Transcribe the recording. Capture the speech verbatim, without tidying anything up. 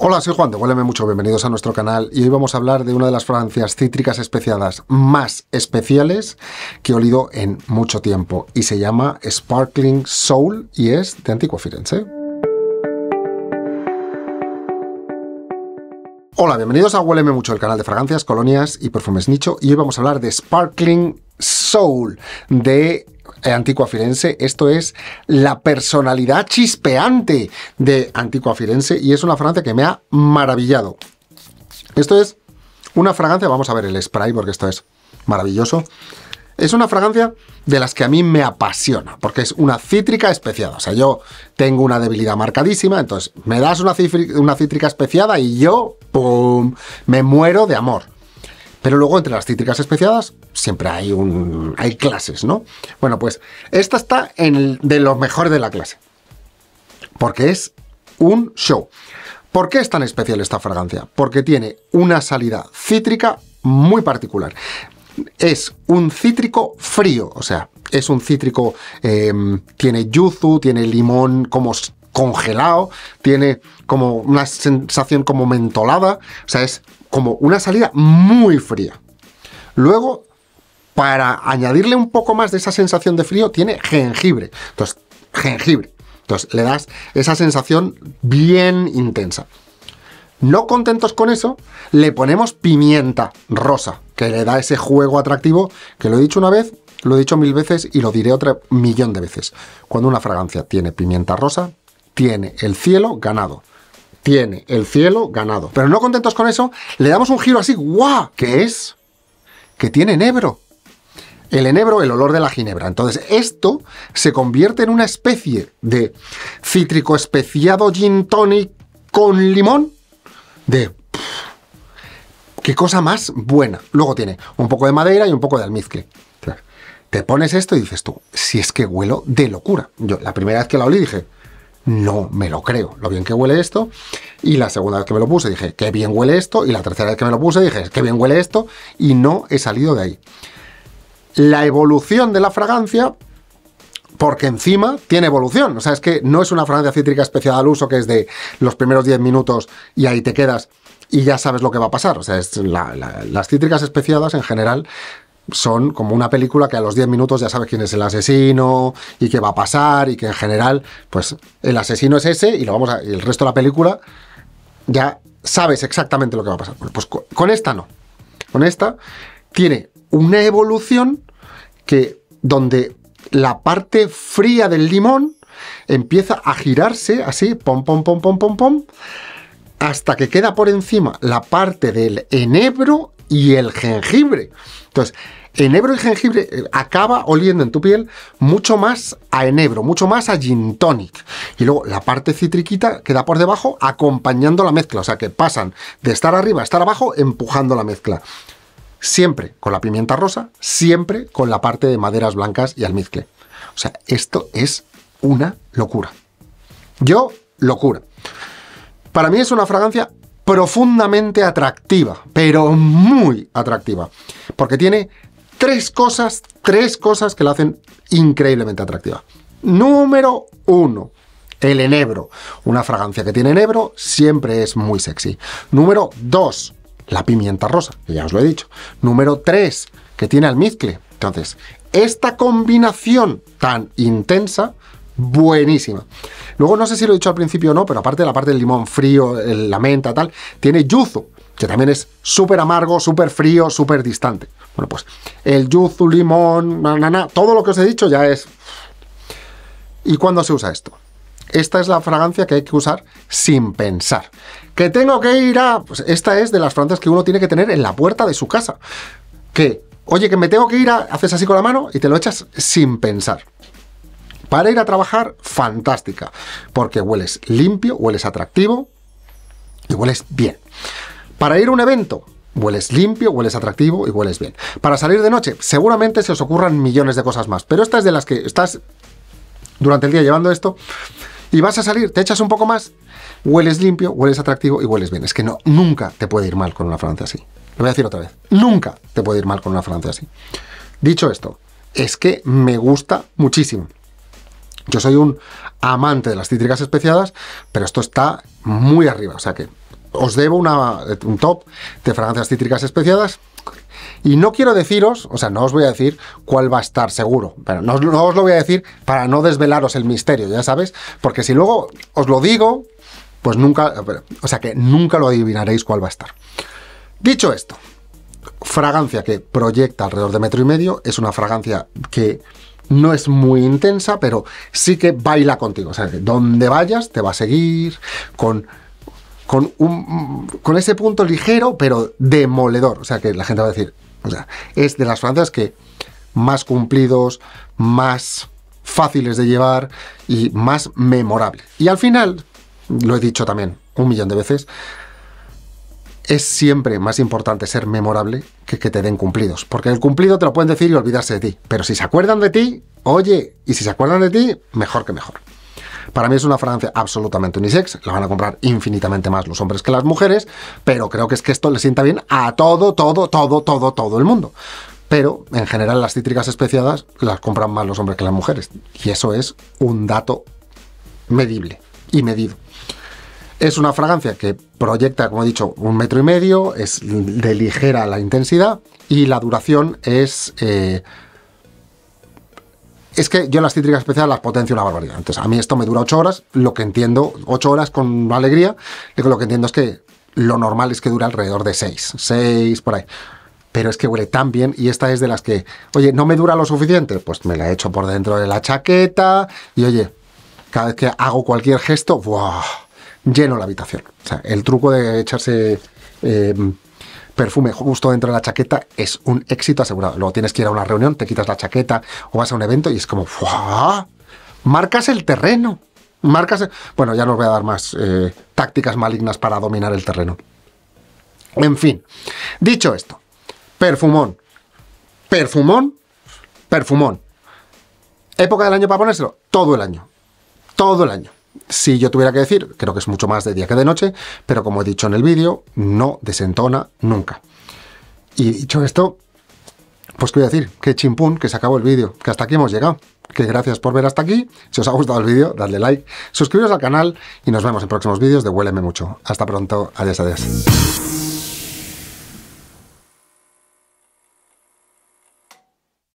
Hola, soy Juan de Hueleme Mucho, bienvenidos a nuestro canal y hoy vamos a hablar de una de las fragancias cítricas especiadas más especiales que he olido en mucho tiempo y se llama Sparkling Soul y es de Antiqua Firenze. Hola, bienvenidos a Hueleme Mucho, el canal de fragancias, colonias y perfumes nicho, y hoy vamos a hablar de Sparkling Soul de Antiqua Firenze. Esto es la personalidad chispeante de Antiqua Firenze y es una fragancia que me ha maravillado. Esto es una fragancia, vamos a ver el spray porque esto es maravilloso. Es una fragancia de las que a mí me apasiona, porque es una cítrica especiada. O sea, yo tengo una debilidad marcadísima, entonces me das una, una cítrica especiada y yo, ¡pum!, me muero de amor. Pero luego entre las cítricas especiadas siempre hay, un, hay clases, ¿no? Bueno, pues esta está en el, de los mejores de la clase, porque es un show. ¿Por qué es tan especial esta fragancia? Porque tiene una salida cítrica muy particular. Es un cítrico frío, o sea, es un cítrico, eh, tiene yuzu, tiene limón como congelado, tiene como una sensación como mentolada, o sea, es como una salida muy fría. Luego, para añadirle un poco más de esa sensación de frío, tiene jengibre, entonces, jengibre, entonces le das esa sensación bien intensa. No contentos con eso, le ponemos pimienta rosa, que le da ese juego atractivo, que lo he dicho una vez, lo he dicho mil veces y lo diré otra millón de veces. Cuando una fragancia tiene pimienta rosa, tiene el cielo ganado. Tiene el cielo ganado. Pero no contentos con eso, le damos un giro así, ¡guau! Que es que tiene enebro. El enebro, el olor de la ginebra. Entonces esto se convierte en una especie de cítrico especiado gin tonic con limón, de pff, qué cosa más buena. Luego tiene un poco de madera y un poco de almizcle. Te pones esto y dices tú, si es que huelo de locura. Yo la primera vez que la olí dije, no me lo creo, lo bien que huele esto. Y la segunda vez que me lo puse dije, qué bien huele esto. Y la tercera vez que me lo puse dije, qué bien huele esto. Y no he salido de ahí. La evolución de la fragancia, porque encima tiene evolución, o sea, es que no es una fragancia cítrica especiada al uso que es de los primeros diez minutos y ahí te quedas y ya sabes lo que va a pasar. O sea, es la, la, las cítricas especiadas en general son como una película que a los diez minutos ya sabes quién es el asesino y qué va a pasar, y que en general pues el asesino es ese y, lo vamos a, y el resto de la película ya sabes exactamente lo que va a pasar. Pues con, con esta no, con esta tiene una evolución que donde la parte fría del limón empieza a girarse así, pom, pom, pom, pom, pom, pom, hasta que queda por encima la parte del enebro y el jengibre. Entonces, enebro y jengibre acaba oliendo en tu piel mucho más a enebro, mucho más a gin tonic. Y luego la parte citriquita queda por debajo acompañando la mezcla. O sea, que pasan de estar arriba a estar abajo empujando la mezcla. Siempre con la pimienta rosa, siempre con la parte de maderas blancas y almizcle. O sea, esto es una locura. Yo, locura. Para mí es una fragancia profundamente atractiva, pero muy atractiva. Porque tiene tres cosas, tres cosas que la hacen increíblemente atractiva. Número uno, el enebro. Una fragancia que tiene enebro siempre es muy sexy. Número dos, la pimienta rosa, que ya os lo he dicho. Número tres, que tiene almizcle. Entonces, esta combinación tan intensa, buenísima. Luego, no sé si lo he dicho al principio o no, pero aparte de la parte del limón frío, la menta, tal, tiene yuzu, que también es súper amargo, súper frío, súper distante. Bueno, pues el yuzu, limón, nanana, todo lo que os he dicho ya es... ¿Y cuándo se usa esto? Esta es la fragancia que hay que usar sin pensar. ¿Que tengo que ir a...? Pues esta es de las fragancias que uno tiene que tener en la puerta de su casa. Que, oye, que me tengo que ir a... Haces así con la mano y te lo echas sin pensar. Para ir a trabajar, fantástica. Porque hueles limpio, hueles atractivo y hueles bien. Para ir a un evento, hueles limpio, hueles atractivo y hueles bien. Para salir de noche, seguramente se os ocurran millones de cosas más. Pero esta es de las que estás durante el día llevando esto... Y vas a salir, te echas un poco más, hueles limpio, hueles atractivo y hueles bien. Es que no, nunca te puede ir mal con una fragancia así. Lo voy a decir otra vez. Nunca te puede ir mal con una fragancia así. Dicho esto, es que me gusta muchísimo. Yo soy un amante de las cítricas especiadas, pero esto está muy arriba. O sea que os debo una, un top de fragancias cítricas especiadas. Y no quiero deciros, o sea, no os voy a decir cuál va a estar seguro, pero no, no os lo voy a decir para no desvelaros el misterio, ya sabes, porque si luego os lo digo, pues nunca, o sea que nunca lo adivinaréis cuál va a estar. Dicho esto, fragancia que proyecta alrededor de metro y medio, es una fragancia que no es muy intensa, pero sí que baila contigo, o sea, que donde vayas te va a seguir con... Con, un, con ese punto ligero, pero demoledor. O sea, que la gente va a decir, o sea, es de las fragancias que más cumplidos, más fáciles de llevar y más memorable. Y al final, lo he dicho también un millón de veces, es siempre más importante ser memorable que que te den cumplidos. Porque el cumplido te lo pueden decir y olvidarse de ti. Pero si se acuerdan de ti, oye, y si se acuerdan de ti, mejor que mejor. Para mí es una fragancia absolutamente unisex, la van a comprar infinitamente más los hombres que las mujeres, pero creo que es que esto le sienta bien a todo, todo, todo, todo, todo el mundo. Pero, en general, las cítricas especiadas las compran más los hombres que las mujeres, y eso es un dato medible y medido. Es una fragancia que proyecta, como he dicho, un metro y medio, es de ligera la intensidad, y la duración es... Eh, Es que yo las cítricas especiales las potencio una barbaridad. Entonces, a mí esto me dura ocho horas, lo que entiendo, ocho horas con alegría, lo que entiendo es que lo normal es que dura alrededor de seis, seis, por ahí. Pero es que huele tan bien, y esta es de las que, oye, ¿no me dura lo suficiente? Pues me la echo por dentro de la chaqueta, y oye, cada vez que hago cualquier gesto, ¡buah!, lleno la habitación. O sea, el truco de echarse... Eh, perfume justo dentro de la chaqueta es un éxito asegurado. Luego tienes que ir a una reunión, te quitas la chaqueta o vas a un evento y es como ¡fua! Marcas el terreno, marcas el... Bueno, ya no os voy a dar más eh, tácticas malignas para dominar el terreno. En fin, dicho esto, perfumón, perfumón, perfumón. ¿Época del año para ponérselo? Todo el año, todo el año. Si yo tuviera que decir, creo que es mucho más de día que de noche, pero como he dicho en el vídeo, no desentona nunca. Y dicho esto, pues qué voy a decir, que chimpún, que se acabó el vídeo, que hasta aquí hemos llegado, que gracias por ver hasta aquí. Si os ha gustado el vídeo, dadle like, suscribiros al canal y nos vemos en próximos vídeos de Hueleme Mucho. Hasta pronto, adiós, adiós.